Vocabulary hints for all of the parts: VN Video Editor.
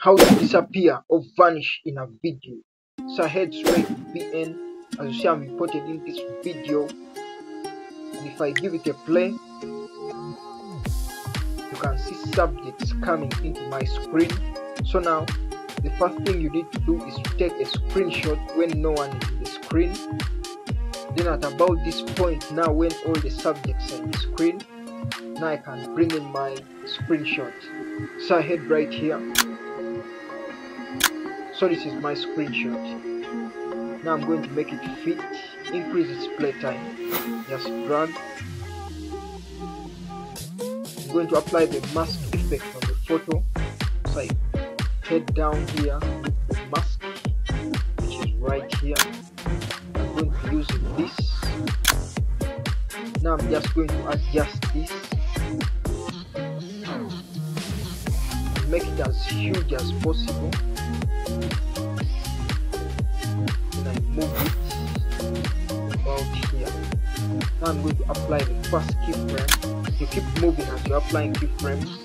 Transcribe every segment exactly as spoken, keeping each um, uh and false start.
how to disappear or vanish in a video. So head straight to V N, as you see I'm imported in this video. And if I give it a play, you can see subjects coming into my screen. So now the first thing you need to do is to take a screenshot when no one is in the screen. Then at about this point now, when all the subjects are in the screen, now I can bring in my screenshot. So I head right here. So this is my screenshot. Now I'm going to make it fit, increase its play time. Just drag. I'm going to apply the mask effect on the photo. So I head down here, mask, which is right here. I'm going to use this. Now I'm just going to adjust this, make it as huge as possible, and I move it about here. Now I'm going to apply the first keyframe. You keep moving as you're applying keyframes.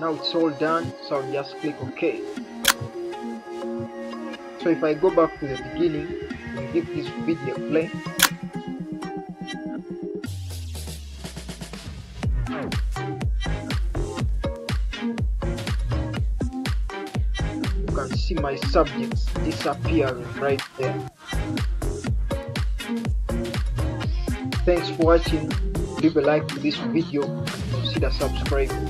Now it's all done, so I'll just click OK. So if I go back to the beginning and give this video a play, you can see my subjects disappearing right there. Thanks for watching. Leave a like to this video and consider subscribing.